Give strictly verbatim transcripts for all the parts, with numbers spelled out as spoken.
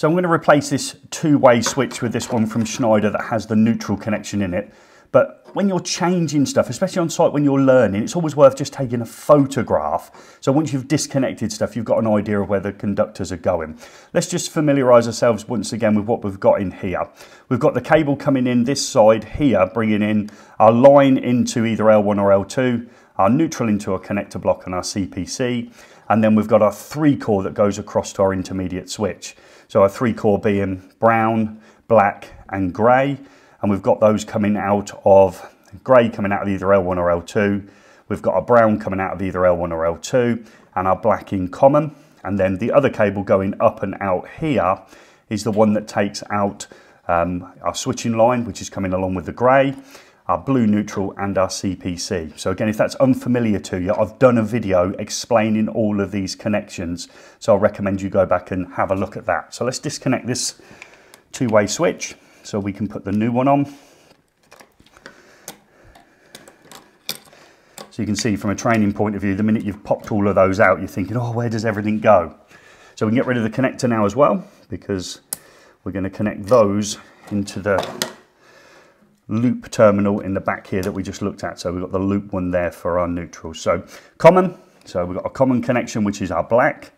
So I'm going to replace this two-way switch with this one from Schneider that has the neutral connection in it. But when you're changing stuff, especially on site when you're learning, it's always worth just taking a photograph. So once you've disconnected stuff, you've got an idea of where the conductors are going. Let's just familiarise ourselves once again with what we've got in here. We've got the cable coming in this side here, bringing in our line into either L one or L two, our neutral into a connector block and our C P C, and then we've got our three core that goes across to our intermediate switch. So our three core being brown, black and grey, and we've got those coming out of grey coming out of either L one or L two, we've got a brown coming out of either L one or L two, and our black in common. And then the other cable going up and out here is the one that takes out um, our switching line, which is coming along with the grey, our blue neutral and our C P C. So again, if that's unfamiliar to you, I've done a video explaining all of these connections, so I recommend you go back and have a look at that. So let's disconnect this two-way switch so we can put the new one on. So you can see from a training point of view, the minute you've popped all of those out, you're thinking, oh, where does everything go? So we can get rid of the connector now as well, because we're going to connect those into the loop terminal in the back here that we just looked at. So we've got the loop one there for our neutral. So common, so we've got a common connection, which is our black.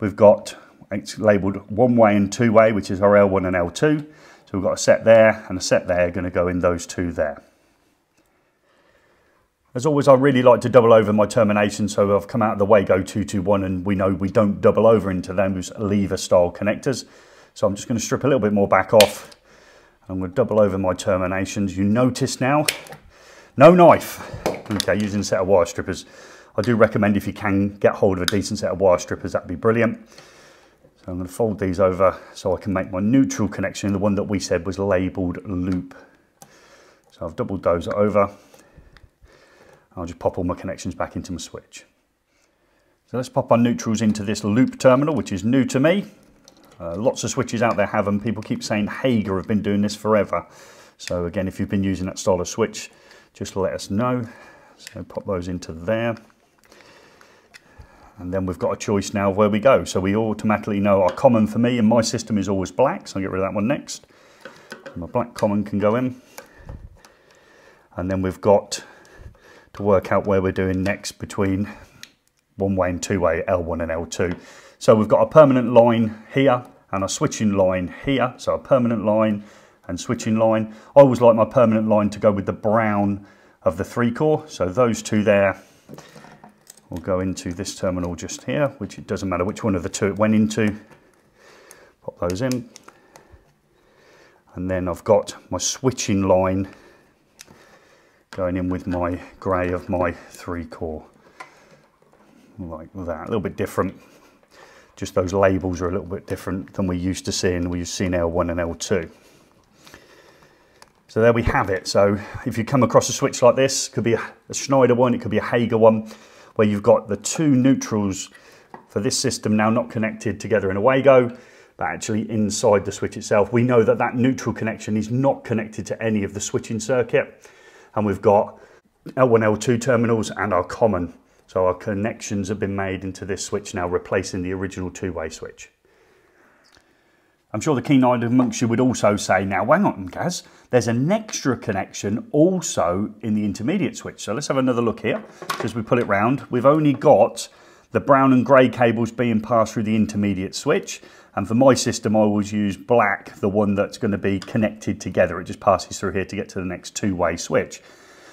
We've got, it's labelled one way and two way, which is our L one and L two. So we've got a set there and a set there, going to go in those two there. As always, I really like to double over my termination, so I've come out of the WAGO two twenty-one and we know we don't double over into those lever style connectors. So I'm just going to strip a little bit more back off. I'm going to double over my terminations. You notice now, no knife. Okay, using a set of wire strippers. I do recommend if you can get hold of a decent set of wire strippers, that'd be brilliant. So I'm going to fold these over so I can make my neutral connection, the one that we said was labelled loop. So I've doubled those over. I'll just pop all my connections back into my switch. So let's pop our neutrals into this loop terminal, which is new to me. Uh, lots of switches out there have them. People keep saying Hager have been doing this forever. So again, if you've been using that style of switch, just let us know. So pop those into there. And then we've got a choice now of where we go. So we automatically know our common for me, and my system is always black, so I'll get rid of that one next. And my black common can go in. And then we've got to work out where we're doing next between one way and two way, L one and L two. So we've got a permanent line here and a switching line here. So a permanent line and switching line. I always like my permanent line to go with the brown of the three core. So those two there will go into this terminal just here, which it doesn't matter which one of the two it went into. Pop those in. And then I've got my switching line going in with my grey of my three core. Like that, a little bit different. Just those labels are a little bit different than we're used to seeing. We're used to seeing L one and L two. So there we have it. So if you come across a switch like this, it could be a Schneider one, it could be a Hager one, where you've got the two neutrals for this system now not connected together in a WAGO, but actually inside the switch itself. We know that that neutral connection is not connected to any of the switching circuit. And we've got L one, L two terminals and our common. So our connections have been made into this switch now, replacing the original two-way switch. I'm sure the keen-eyed amongst you would also say, now hang on Gaz, there's an extra connection also in the intermediate switch. So let's have another look here. As we pull it round, we've only got the brown and grey cables being passed through the intermediate switch. And for my system, I always use black, the one that's going to be connected together. It just passes through here to get to the next two-way switch.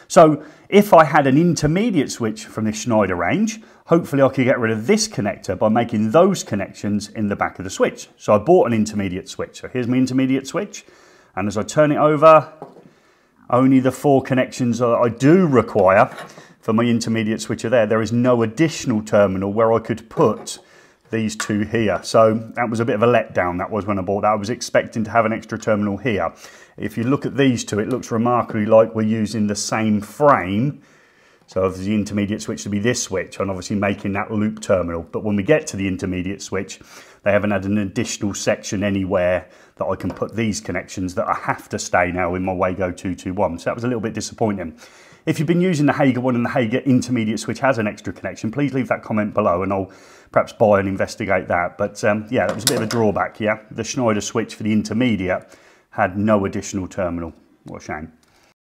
So if I had an intermediate switch from the Schneider range, hopefully I could get rid of this connector by making those connections in the back of the switch. So I bought an intermediate switch. So here's my intermediate switch. And as I turn it over, only the four connections that I do require for my intermediate switch are there. There is no additional terminal where I could put these two here. So that was a bit of a letdown. That was when I bought that. I was expecting to have an extra terminal here. If you look at these two, it looks remarkably like we're using the same frame. So if the intermediate switch to be this switch, I'm obviously making that loop terminal. But when we get to the intermediate switch, they haven't had an additional section anywhere that I can put these connections that I have to stay now in my WAGO two twenty-one. So that was a little bit disappointing. If you've been using the Hager one and the Hager intermediate switch has an extra connection, please leave that comment below and I'll perhaps buy and investigate that. But um, yeah, that was a bit of a drawback, yeah? The Schneider switch for the intermediate had no additional terminal. What a shame.